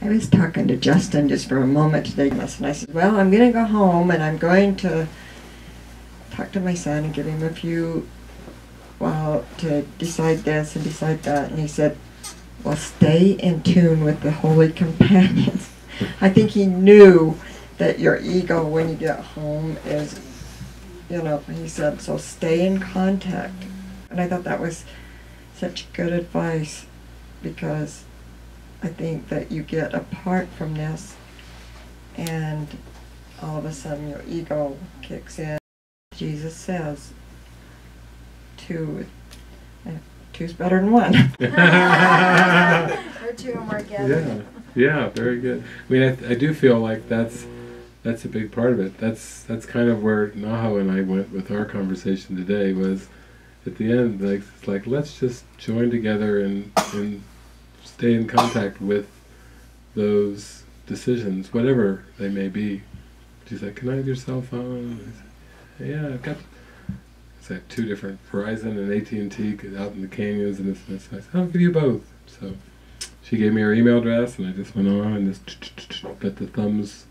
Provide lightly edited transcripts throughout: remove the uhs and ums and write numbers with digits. I was talking to Justin just for a moment today, and I said, well, I'm going to go home and I'm going to talk to my son and give him a few while to decide this and decide that. And he said, well, stay in tune with the Holy Companions. I think he knew that your ego when you get home is, you know, he said, so stay in contact. And I thought that was such good advice, because I think that you get apart from this and all of a sudden your ego kicks in. Jesus says, two's better than one. Or two or more gathered. Yeah, very good. I mean, I do feel like that's a big part of it. That's kind of where Naho and I went with our conversation today, was at the end, like, it's like, let's just join together and stay in contact with those decisions, whatever they may be. She's like, can I have your cell phone? I said, yeah, I've got, it's like two different, Verizon and AT&T out in the canyons and this and this. I said, I'll give you both. So she gave me her email address, and I just went on and just put the thumbs,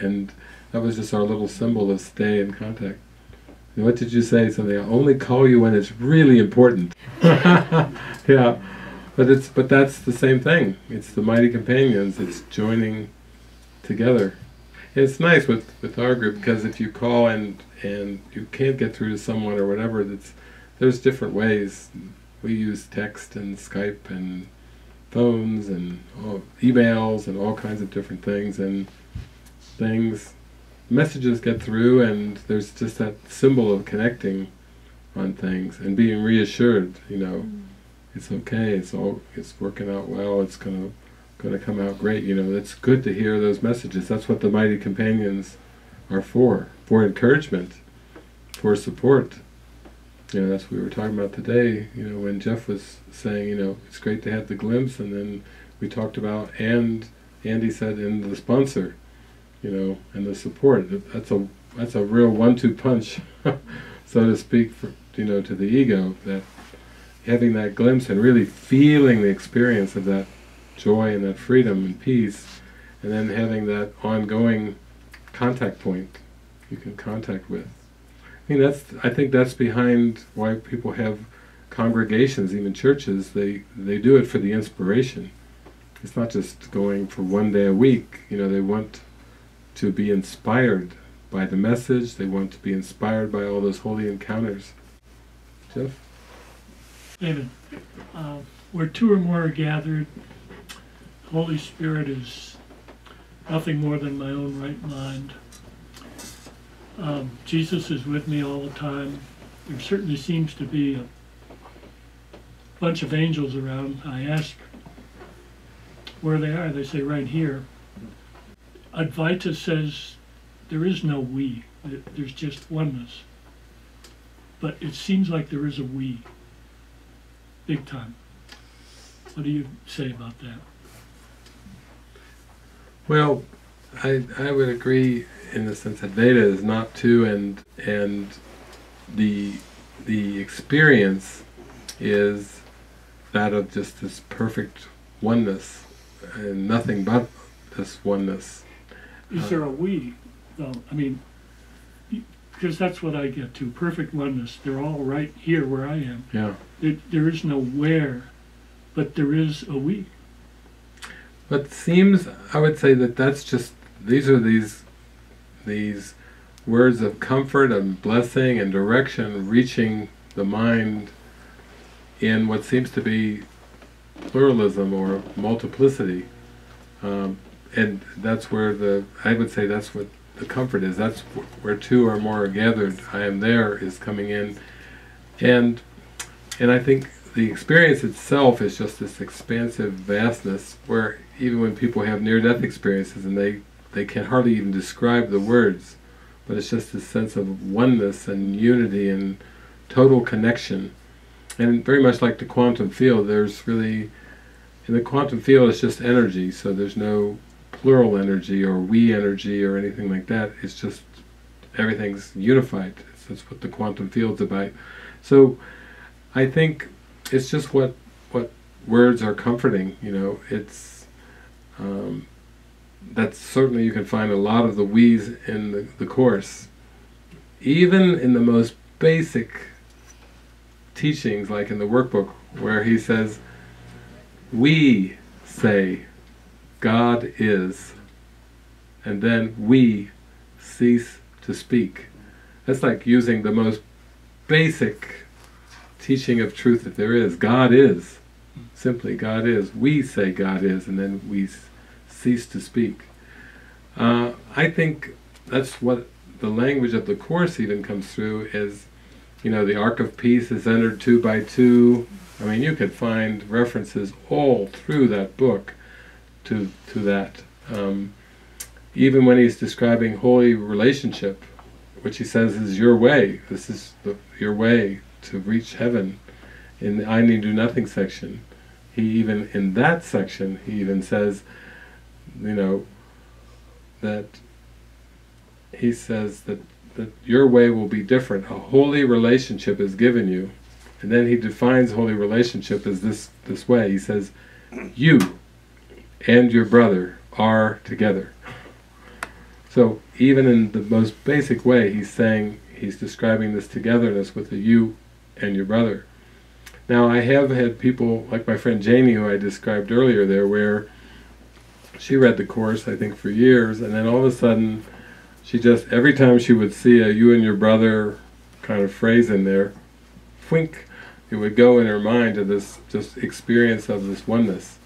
and that was just our little symbol of stay in contact. And what did you say? Something, I'll only call you when it's really important. Yeah. But that's the same thing. It's the Mighty Companions. It's joining together. And it's nice with our group, because if you call and you can't get through to someone or whatever, there's different ways. We use text and Skype and phones and emails and all kinds of different things, and messages get through, and there's just that symbol of connecting on things and being reassured, you know. It's okay, it's working out well, it's gonna come out great, you know. It's good to hear those messages. That's what the Mighty Companions are for encouragement, for support. You know, that's what we were talking about today, you know, when Jeff was saying, you know, it's great to have the glimpse, and then we talked about, and Andy said, and the sponsor, you know, and the support. That's a real one-two punch, so to speak, for, you know, to the ego, that having that glimpse and really feeling the experience of that joy and that freedom and peace, and then having that ongoing contact point you can contact with. I mean, I think that's behind why people have congregations, even churches. They do it for the inspiration. It's not just going for one day a week. You know, they want to be inspired by the message. They want to be inspired by all those holy encounters. Jeff? Amen. Where two or more are gathered, Holy Spirit is nothing more than my own right mind. Jesus is with me all the time. There certainly seems to be a bunch of angels around. I ask where they are. They say right here. Advaita says there is no we. There's just oneness. But it seems like there is a we. Big time. What do you say about that? Well, I would agree in the sense that Advaita is not two, and the experience is that of just this perfect oneness and nothing but this oneness. Is there a we though? I mean, because that's what I get to, perfect oneness. They're all right here where I am. Yeah. There is no where, but there is a we. But it seems, I would say that that's just, these words of comfort and blessing and direction reaching the mind in what seems to be pluralism or multiplicity. And that's where I would say that's what the comfort is. That's where two or more are gathered. I am there is coming in. And I think the experience itself is just this expansive vastness, where even when people have near-death experiences and they can hardly even describe the words, but it's just this sense of oneness and unity and total connection. And very much like the quantum field, there's really, in the quantum field it's just energy, so there's no plural energy or we energy or anything like that. It's just everything's unified. That's what the quantum field's about. So I think it's just what words are comforting, you know, it's that's certainly, you can find a lot of the we's in the Course, even in the most basic teachings, like in the workbook, where he says, we say God is, and then we cease to speak. That's like using the most basic teaching of truth that there is. God is. Simply, God is. We say God is, and then we cease to speak. I think that's what the language of the Course even comes through, is, you know, the Ark of Peace is entered 2 by 2. I mean, you could find references all through that book to that. Even when he's describing holy relationship, which he says is your way, this is your way to reach heaven, in the I Need Do Nothing section. He even, in that section, he even says, you know, that he says that your way will be different. A holy relationship is given you. And then he defines holy relationship as this way. He says, you and your brother are together. So even in the most basic way, he's saying, he's describing this togetherness with the you and your brother. Now, I have had people, like my friend Janie, who I described earlier there, where she read the Course, I think, for years, and then all of a sudden, she just, every time she would see a you and your brother kind of phrase in there, wink, it would go in her mind to this just experience of this oneness.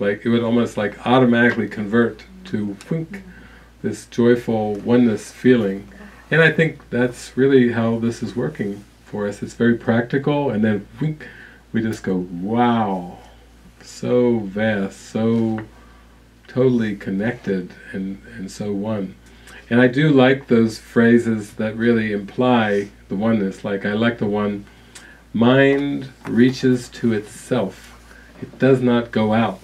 Like, it would almost like automatically convert to wink, this joyful oneness feeling. And I think that's really how this is working for us. It's very practical, and then wink, we just go, wow, so vast, so totally connected, and so one. And I do like those phrases that really imply the oneness. Like, I like the one, mind reaches to itself. It does not go out.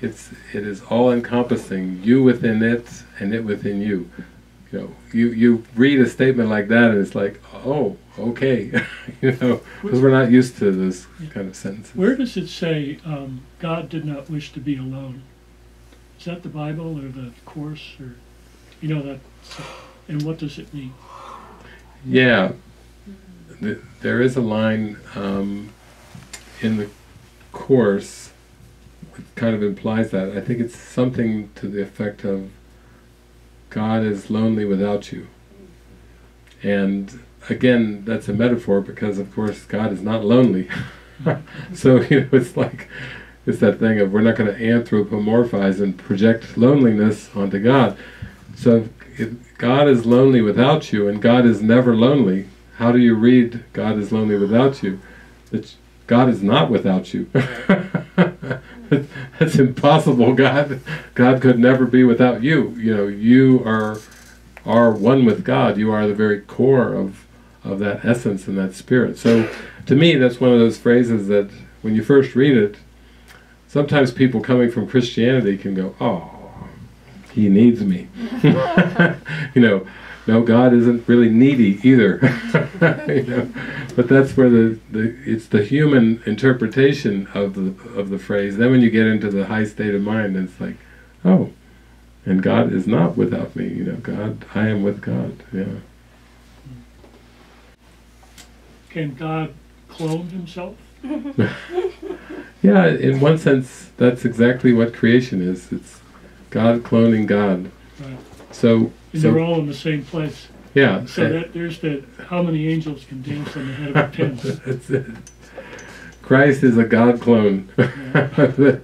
It is all-encompassing, you within it, and it within you. You know, you read a statement like that, and it's like, oh, okay, you know, because we're not used to those kind of sentences. Where does it say God did not wish to be alone? Is that the Bible or the Course, or you know that? And what does it mean? Yeah, there is a line in the Course that kind of implies that. I think it's something to the effect of, God is lonely without you. And again, that's a metaphor, because of course God is not lonely. So, you know, it's like, it's that thing of, we're not going to anthropomorphize and project loneliness onto God. So if God is lonely without you, and God is never lonely, how do you read God is lonely without you? That God is not without you. That's impossible. God could never be without you. You know, you are one with God. You are the very core of that essence and that spirit. So, to me, that's one of those phrases that, when you first read it, sometimes people coming from Christianity can go, "Oh, he needs me." You know, no, God isn't really needy either. You know? But that's where it's the human interpretation of the phrase. Then when you get into the high state of mind, it's like, oh, and God is not without me, you know, God, I am with God, yeah. Can God clone himself? Yeah, in one sense, that's exactly what creation is. It's God cloning God. Right. So, and they're all in the same place. Yeah. So that there's the how many angels can dance on the head of a pin. That's it. Christ is a God clone. Yeah. Well,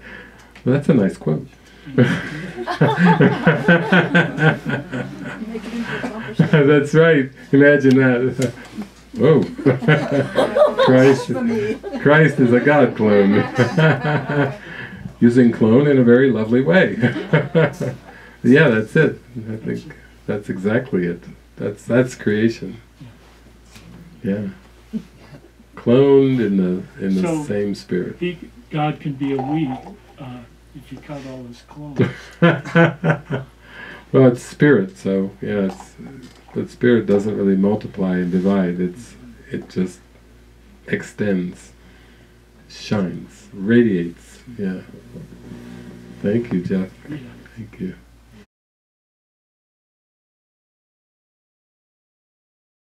that's a nice quote. That's right. Imagine that. Whoa. Christ is a God clone. Using clone in a very lovely way. Yeah, that's it. I think that's exactly it. That's creation. Yeah. Cloned in the so same spirit. God can be a we, if you count all his clones. Well, it's spirit, so yeah, but spirit doesn't really multiply and divide. It just extends. shines, radiates. Yeah. Thank you, Jeff. Thank you.